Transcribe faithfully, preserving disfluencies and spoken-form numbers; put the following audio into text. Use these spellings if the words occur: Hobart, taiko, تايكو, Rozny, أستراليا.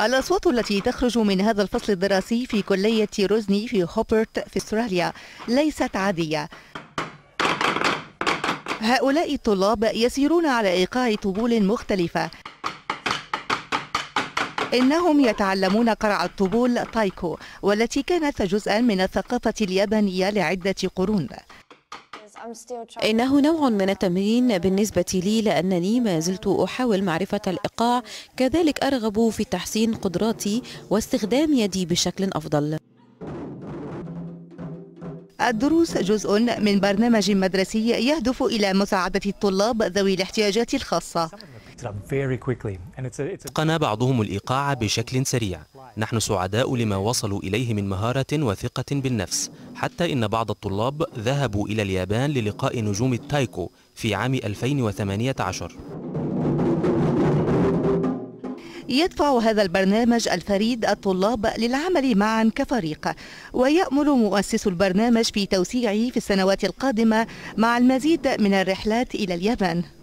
الأصوات التي تخرج من هذا الفصل الدراسي في كلية روزني في هوبرت في أستراليا ليست عادية. هؤلاء الطلاب يسيرون على إيقاع طبول مختلفة. إنهم يتعلمون قرع الطبول تايكو، والتي كانت جزءا من الثقافة اليابانية لعدة قرون. إنه نوع من التمرين بالنسبة لي، لأنني ما زلت أحاول معرفة الإيقاع، كذلك أرغب في تحسين قدراتي واستخدام يدي بشكل أفضل. الدروس جزء من برنامج مدرسي يهدف إلى مساعدة الطلاب ذوي الاحتياجات الخاصة. اتقن بعضهم الإيقاع بشكل سريع. نحن سعداء لما وصلوا إليه من مهارة وثقة بالنفس، حتى إن بعض الطلاب ذهبوا إلى اليابان للقاء نجوم التايكو في عام ألفين وثمانية عشر. يدفع هذا البرنامج الفريد الطلاب للعمل معا كفريق، ويأمل مؤسس البرنامج في توسيعه في السنوات القادمة مع المزيد من الرحلات إلى اليابان.